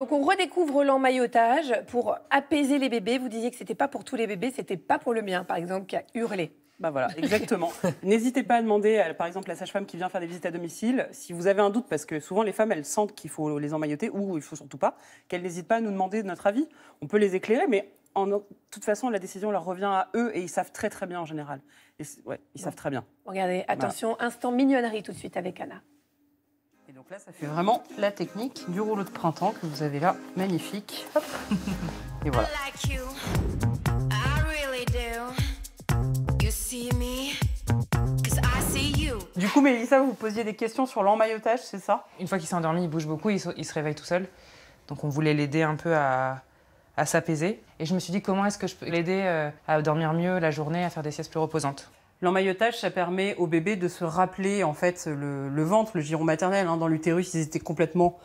Donc on redécouvre l'emmaillotage pour apaiser les bébés. Vous disiez que c'était pas pour tous les bébés, c'était pas pour le mien, par exemple, qui a hurlé. Bah voilà, exactement. N'hésitez pas à demander, par exemple, la sage-femme qui vient faire des visites à domicile, si vous avez un doute, parce que souvent les femmes, elles sentent qu'il faut les emmailloter ou il ne faut surtout pas, qu'elles n'hésitent pas à nous demander notre avis. On peut les éclairer, mais de toute façon, la décision leur revient à eux et ils savent très très bien en général. Et, ouais, ils savent très bien. Regardez, attention, voilà. Instant mignonnerie tout de suite avec Anna. Et donc là, ça fait vraiment la technique du rouleau de printemps que vous avez là, magnifique. Hop. Et voilà. Du coup, Mélissa, vous posiez des questions sur l'emmaillotage, c'est ça? Une fois qu'il s'est endormi, il bouge beaucoup, il se réveille tout seul. Donc on voulait l'aider un peu à s'apaiser. Et je me suis dit, comment est-ce que je peux l'aider à dormir mieux la journée, à faire des siestes plus reposantes? L'emmaillotage, ça permet au bébé de se rappeler en fait le ventre, le giron maternel. Hein, dans l'utérus, ils étaient complètement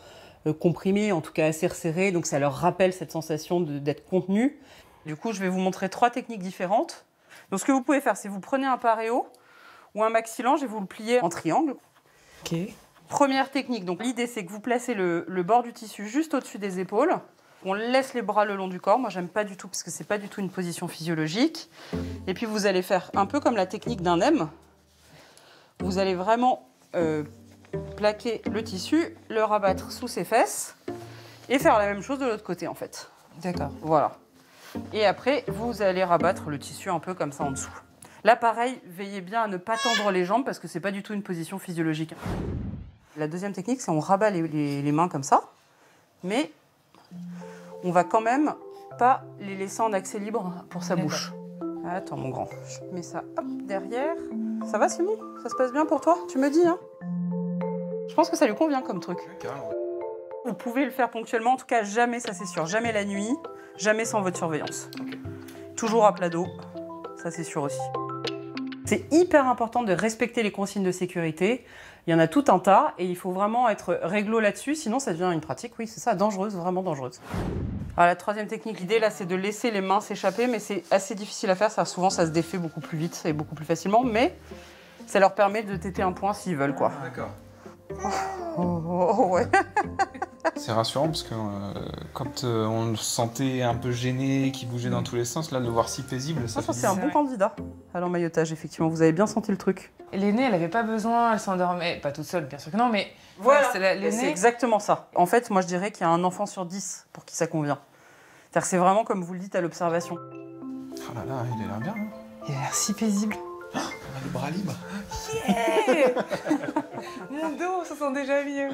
comprimés, en tout cas assez resserrés. Donc ça leur rappelle cette sensation d'être contenu. Du coup, je vais vous montrer trois techniques différentes. Donc ce que vous pouvez faire, c'est vous prenez un paréo ou un maxilange et vous le pliez en triangle. Ok. Première technique, donc l'idée c'est que vous placez le bord du tissu juste au-dessus des épaules. On laisse les bras le long du corps. Moi, j'aime pas du tout parce que c'est pas du tout une position physiologique. Et puis, vous allez faire un peu comme la technique d'un M. Vous allez vraiment plaquer le tissu, le rabattre sous ses fesses et faire la même chose de l'autre côté, en fait. D'accord. Voilà. Et après, vous allez rabattre le tissu un peu comme ça en dessous. Là, pareil, veillez bien à ne pas tendre les jambes parce que c'est pas du tout une position physiologique. La deuxième technique, c'est on rabat les mains comme ça, mais on va quand même pas les laisser en accès libre pour sa bouche. Attends, mon grand. Je mets ça hop, derrière. Ça va, Simon? Ça se passe bien pour toi? Tu me dis, hein? Je pense que ça lui convient comme truc. Vous pouvez le faire ponctuellement. En tout cas, jamais, ça c'est sûr. Jamais la nuit, jamais sans votre surveillance. Okay. Toujours à plat dos. Ça c'est sûr aussi. C'est hyper important de respecter les consignes de sécurité. Il y en a tout un tas et il faut vraiment être réglo là-dessus, sinon ça devient une pratique, oui, c'est ça, dangereuse, vraiment dangereuse. Alors la troisième technique, l'idée là, c'est de laisser les mains s'échapper, mais c'est assez difficile à faire, ça, souvent ça se défait beaucoup plus vite et beaucoup plus facilement, mais ça leur permet de téter un point s'ils veulent, quoi. D'accord. Ouais. C'est rassurant parce que quand on le sentait un peu gêné, qui bougeait dans tous les sens, là, de le voir si paisible, ça fait... C'est un bon candidat à l'emmaillotage, effectivement. Vous avez bien senti le truc. L'aînée, elle n'avait pas besoin, elle s'endormait. Pas toute seule, bien sûr que non, mais... Voilà, c'est exactement ça. En fait, moi, je dirais qu'il y a un enfant sur 10 pour qui ça convient. C'est-à-dire que c'est vraiment, comme vous le dites, à l'observation. Oh là là, il a l'air bien, hein. Il a l'air si paisible. Oh, on a les bras libres. Yeah. Mon dos, ça sent déjà mieux.